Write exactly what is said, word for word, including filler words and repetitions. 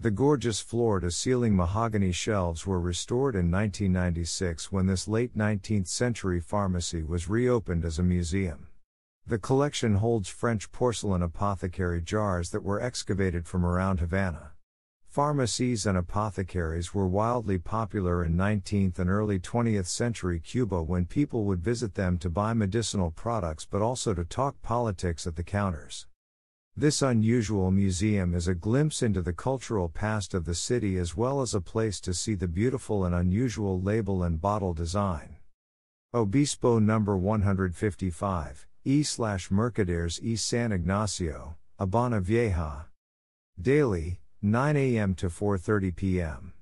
The gorgeous floor-to-ceiling mahogany shelves were restored in nineteen ninety-six when this late nineteenth century pharmacy was reopened as a museum. The collection holds French porcelain apothecary jars that were excavated from around Havana. Pharmacies and apothecaries were wildly popular in nineteenth and early twentieth century Cuba when people would visit them to buy medicinal products but also to talk politics at the counters. This unusual museum is a glimpse into the cultural past of the city as well as a place to see the beautiful and unusual label and bottle design. Obispo number one hundred fifty-five, E/Mercaderes y San Ignacio, Habana Vieja. Daily, nine a m to four thirty p m